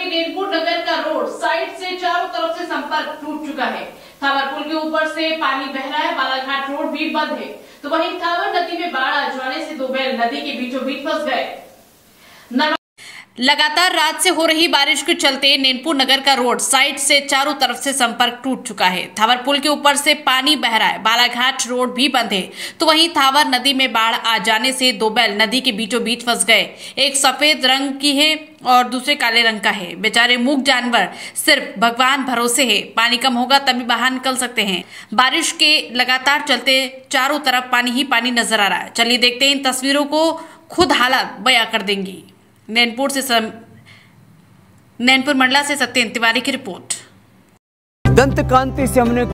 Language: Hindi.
में नैनपुर नगर का रोड साइड से चारों तरफ से संपर्क टूट चुका है। थावर पुल के ऊपर से पानी बह रहा है, बालाघाट रोड भी बंद है। तो वहीं थावर नदी में बाढ़ आ जाने से दो बैल नदी के बीचों बीच फंस गए। लगातार रात से हो रही बारिश के चलते नैनपुर नगर का रोड साइड से चारों तरफ से संपर्क टूट चुका है। थावर पुल के ऊपर से पानी बह रहा है, बालाघाट रोड भी बंद है। तो वहीं थावर नदी में बाढ़ आ जाने से दो बैल नदी के बीचों बीच फंस गए। एक सफेद रंग की है और दूसरे काले रंग का है। बेचारे मूक जानवर सिर्फ भगवान भरोसे है। पानी कम होगा तभी बाहर निकल सकते हैं। बारिश के लगातार चलते चारों तरफ पानी ही पानी नजर आ रहा है। चलिए देखते हैं इन तस्वीरों को, खुद हालात बयां कर देंगी। नैनपुर मंडला से सत्यन तिवारी की रिपोर्ट। दंतकान्ति से हमने